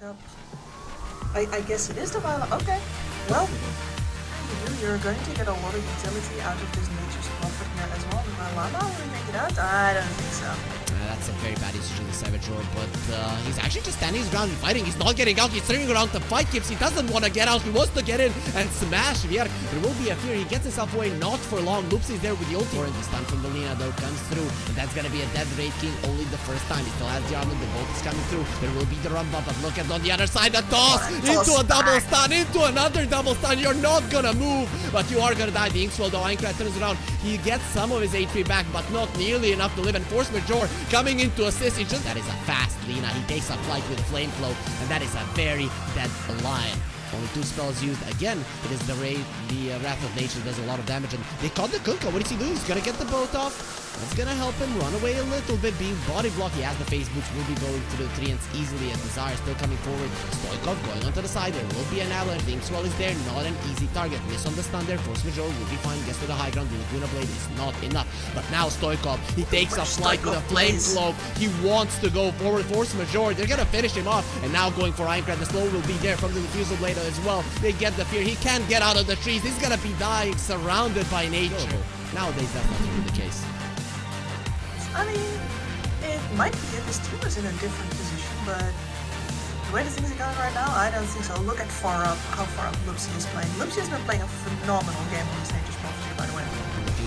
matchup. I guess it is the Violet. Okay. Well, you're going to get a lot of utility out of this nature's comfort here as well. Vylama will make it out? I don't think so. That's a very bad decision, the Savage Roar, but he's actually just standing his ground and fighting. He's not getting out. He's turning around to fight Kips. He doesn't want to get out. He wants to get in and smash Vierk. There will be a fear. He gets himself away, not for long. Lipsy's there with the ulti. And the stun from Delina, though, comes through. And that's going to be a dead raid king only the first time. He still has the armor. The bolt is coming through. There will be the rumba, but look at on the other side, the toss into a double stun, into another double stun. You're not going to move, but you are going to die. The Inkswall, though, Aincrad turns around. He gets some of his HP back, but not nearly enough to live. And Force Majeure coming in to assist. That is a fast Lina. He takes a flight with Flameflow, and that is a very dead lion. Only two spells used. Again, it is the raid. The Wrath of Nature does a lot of damage, and they caught the Kunkka. What is he doing? He's going to get the boat off. That's going to help him run away a little bit, being body blocked. He has the face boots, will be going through the three ends easily, and Desire still coming forward. Stoikov going onto the side. There will be an avalanche. The Inkswall is there, not an easy target. Miss on the stun there. Force Majeure will be fine. Gets to the high ground. The Laguna Blade is not enough. But now Stoikov, he takes a flight with a flame globe. He wants to go forward. Force Majeure, they're going to finish him off. And now going for Aincrad. The slow will be there from the Refusal Blade as well. They get the fear. He can't get out of the trees. He's going to be dying, surrounded by nature. Nowadays, that's not really the case. I mean, it might be if his team was in a different position, but the way the things are going right now, I don't think so. Look at far up, how far up Lipsy is playing. Lipsy has been playing a phenomenal game on this Nature's Prophecy, by the way.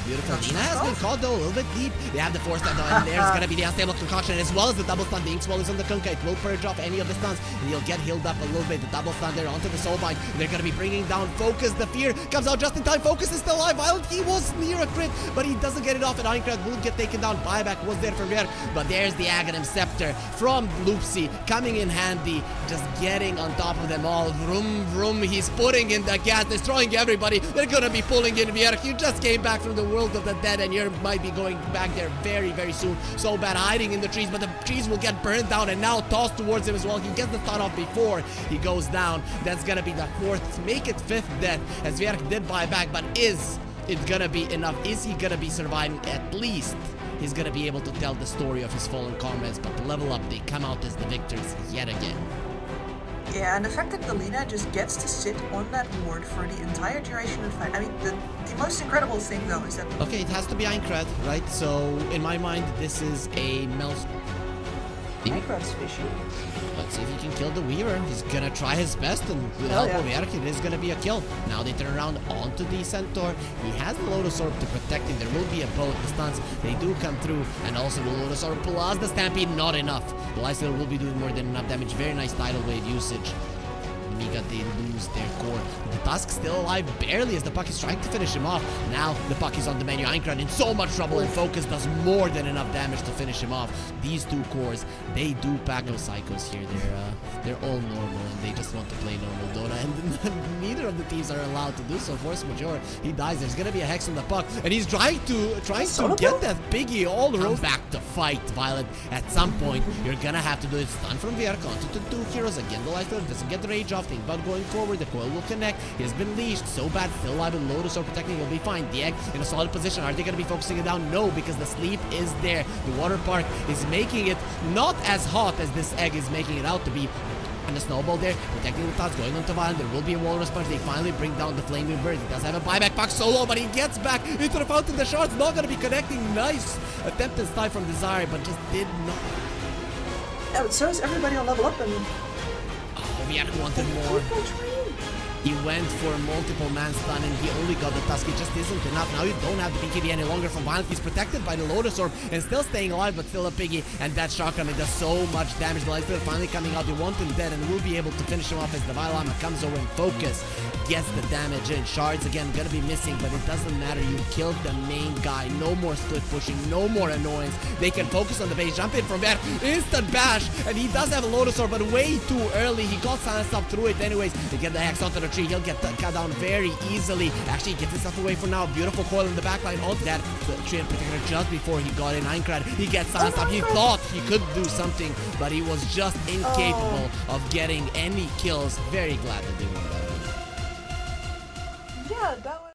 Beautiful. Dina has been caught, though, a little bit deep. They have the force stun, though, and there's going to be the unstable concoction as well as the double stun. The Inkswall is on the Kunkka. It will purge off any of the stuns, and he'll get healed up a little bit. The double stun there onto the Soulbind. They're going to be bringing down Focus. The fear comes out just in time. Focus is still alive. Violet, he was near a crit, but he doesn't get it off, and Aincrad will get taken down. Buyback was there for Vierk, but there's the Aghanim Scepter from Lipsy coming in handy, just getting on top of them all. Vroom, vroom. He's putting in the gas, destroying everybody. They're going to be pulling in Vierk. You just came back from the world of the dead, and you might be going back there very, very soon. So bad, hiding in the trees, but the trees will get burned down, and now tossed towards him as well. He gets the stun off before he goes down. That's gonna be the fourth, make it fifth death, as Vierk did buy back, but is it gonna be enough? Is he gonna be surviving? At least he's gonna be able to tell the story of his fallen comrades, but level up, they come out as the victors yet again. Yeah, and the fact that Delina just gets to sit on that ward for the entire duration of the fight. I mean, the most incredible thing, though, is that... Okay, it has to be Aincrad, right? So, in my mind, this is a Mel's... Aincrad's fishing. Let's see if he can kill the Weaver. He's gonna try his best, and with help of Erky, it is gonna be a kill. Now they turn around onto the Centaur. He has the Lotus Orb to protect him. There will be a boat. The stuns, they do come through, and also the Lotus Orb plus the Stampede, not enough. The Lifestealer will be doing more than enough damage. Very nice tidal wave usage. Mika, they lose their core. The Tusk still alive, barely, as the Puck is trying to finish him off. Now the Puck is on the menu. Aincrad in so much trouble, and Focus does more than enough damage to finish him off. These two cores, they do pack no Psychos here. They're all normal, and they just want to play normal Dota, and neither of the teams are allowed to do so. Force Majeure, he dies. There's gonna be a Hex on the Puck, and he's trying to get that Biggie all rolled back to fight Violet. At some point, you're gonna have to do it. Stun from Vierka onto the two heroes. Again, the Lifestealer doesn't get the rage off. But going forward, the coil will connect. He has been leashed. So bad, still alive with Lotus Orb protecting. He'll be fine. The egg in a solid position. Are they going to be focusing it down? No, because the sleep is there. The water park is making it not as hot as this egg is making it out to be. And the snowball there, protecting the thoughts, going on to Violet. There will be a walrus punch. They finally bring down the flaming bird. He does have a buyback Puck solo, but he gets back into the fountain. The shot's not going to be connecting. Nice attempt and style from Desire, but just did not. Oh, so is everybody on level up and... Vierk wanted more. He went for multiple man stun, and he only got the Tusk. It just isn't enough. Now you don't have the PKB any longer from Violet. He's protected by the Lotus Orb and still staying alive, but still a piggy. And that shotgun, it does so much damage. The Lifestealer finally coming out. They want him dead, and will be able to finish him off as the Vylama comes over and Focus gets the damage in. Shards again gonna be missing, but it doesn't matter. You killed the main guy. No more split pushing, no more annoyance. They can focus on the base. Jump in from there. Instant bash, and he does have a Lotus Orb, but way too early. He got silenced up through it anyways. They get the Hex onto the tree. He'll get cut down very easily. Actually, he gets himself away for now. Beautiful coil in the backline. All that tree in particular, just before he got in, Aincrad, he gets silenced up. He thought he could do something, but he was just incapable of getting any kills. Very glad that they won that. Yeah, that was...